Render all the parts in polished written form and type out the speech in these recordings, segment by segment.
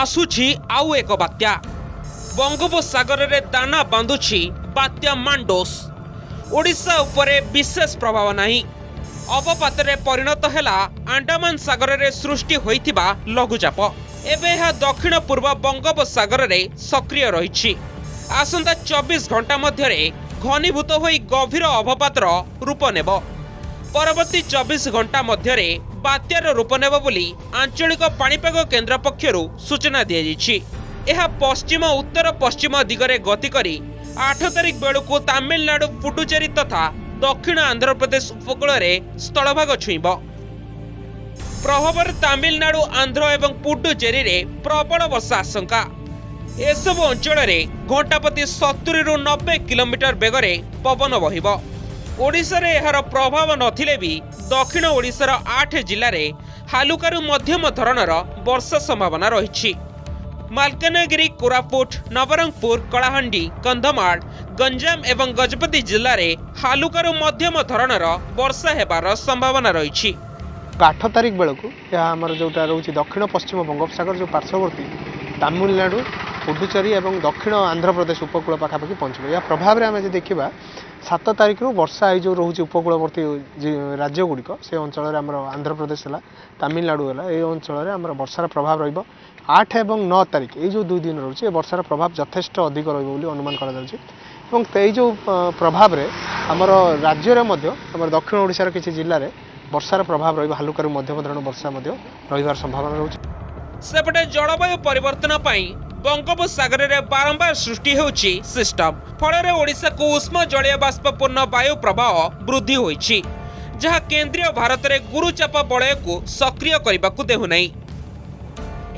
आसुछि आउ एक बात्या। बंगोपसागर रे दाना बांधुछि बात्या मांडोस। ओडिशा उपरे विशेष प्रभाव नाही। अवपात रे परिणत हेला अंडमान सागर रे सृष्टि होइथिबा लघुचाप। एबे हा दक्षिण पूर्व बंगोपसागर रे सक्रिय रहिछि। आसंता 24 घंटा मध्यरे घनीभूत होई गभीर अवपातर रूप नेब। परवर्ती 24 घंटा मध्यरे बात्यार रूप नेब बोली आंचलिक पाणीपाग केन्द्र पक्षरु सूचना दिया जायछि। एहा पश्चिम उत्तर पश्चिम दिगरे गति करी 8 तारिख बेलकु तमिलनाडु पुडुचेरी तथा दक्षिण आंध्र प्रदेश उपकूल रे स्थलभाग छुईब। प्रभावर तमिलनाडु आंध्र एवं पुडुचेरी रे प्रबल वर्षा आशंका। एसबु अंचल घंटा प्रति 70 ରୁ 90 किलोमीटर बेगर पवन बहिब। ओडिशारे एहार प्रभाव नथिले भी दक्षिण ओडिशार 8 जिल्लारे हालुकारु मध्यम धरणर वर्षा संभावना रहिछि। मालकानगिरी, कोरापुट, नवरंगपुर, कलाहांडी, कंधमाल, गंजाम एवं गजपति जिल्लारे हालुकारु मध्यम धरणर वर्षा हेबार संभावना रहिछि। 8 तारिख बेलकु या हमर जोटा रहउछि दक्षिण पश्चिम बंगोपसागर जो पार्श्ववर्ती तमिलनाडु पुडुचेरी एवं दक्षिण आंध्र प्रदेश उपकूल पाखापाखि पहुँचल। या प्रभाव में आम जी देखा 7 तारिख रू वर्षा ये जो रोचे उपकूलवर्ती राज्यगुड़िक से अंचल आम आंध्र प्रदेश है, तमिलनाडु है, अंचल आम वर्षार प्रभाव रही। 8 और 9 तारिख ये जो 2 दिन रोचे वर्षार प्रभाव यथेष्ट अधिक रही अनुमान कर जो प्रभाव आमर राज्य दक्षिण ओडिशार किसी जिले में वर्षार प्रभाव रही हालुकार मध्यम धरण वर्षा रही संभावना रोचे। सेपटे जलवायु परिवर्तन पाई बंगोपसागर रे बारंबार सृष्टि होउछि सिस्टम। फळरे ओडिसा को उष्ण जलीय बाष्पूर्ण वायु प्रवाह वृद्धि होइछि, जहा केंद्रीय भारत रे गुरुचाप बलय को सक्रिय करबाकू देहु नै।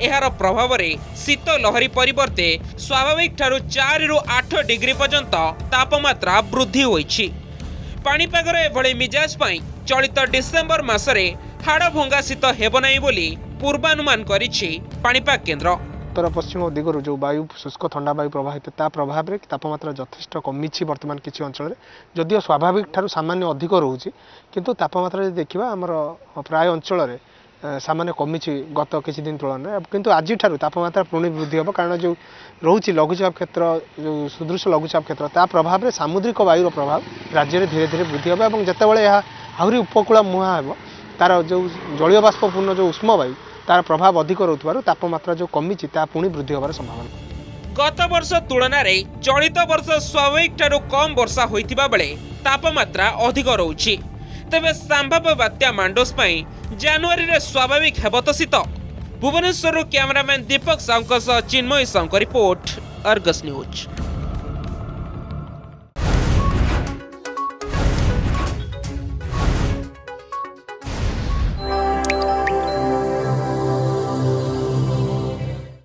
एहार प्रभाव रे शीत लहरी परिवर्ते स्वाभाविक ठारु 4 ରୁ 8 डिग्री पर्यंत तापमात्रा वृद्धि होइछि। पाणीपागर एभळी मिजाज पाई चलित डिसेंबर मासरे हाड़भंगा शीत हेब नै बोली पूर्वानुमान करिछि पाणीपाग केन्द्र। उत्तर पश्चिम दिगरु जो वायु शुष्क ठंडा वायु प्रवाहित ता प्रभाव रे तापमात्रा यथेष्ट कमिछि वर्तमान किछि अंचल रे, जदियो स्वाभाविक ठारु सामान्य अधिक रहउछि किंतु तापमात्रा जे देखिबा हमर प्राय अंचल रे सामान्य कमिछि गत किछि दिन तुलना। किंतु आज ठारु तापमात्रा पुणी वृद्धि हेब कारण जो रहउछि लघुचाप क्षेत्र जो सुदृश लघुचाप क्षेत्र ता प्रभाव रे सामुद्रिक वायुर प्रभाव राज्य रे धीरे धीरे वृद्धि हेब एवं जतेबेले एहा आहुरी उपकूल मुहा हेब तार जो जलीय बाष्पूर्ण जो उष्म वायु तार प्रभाव अधिक रोथबारु तापमात्रा जो कमिछि ता पुणी वृद्धि होबार संभावना। गत वर्ष तुलना रे चलित वर्ष स्वाभाविक ठारु कम वर्षा होइतिबा बेले तापमात्रा अधिक रहउछि। तबे संभाव्य बात्या मांडोस पई जनवरी रे स्वाभाविक हेब त शीत। भुवनेश्वर रो कैमरामैन दीपक सावंत सह Chinmay Sawant report, Argus news.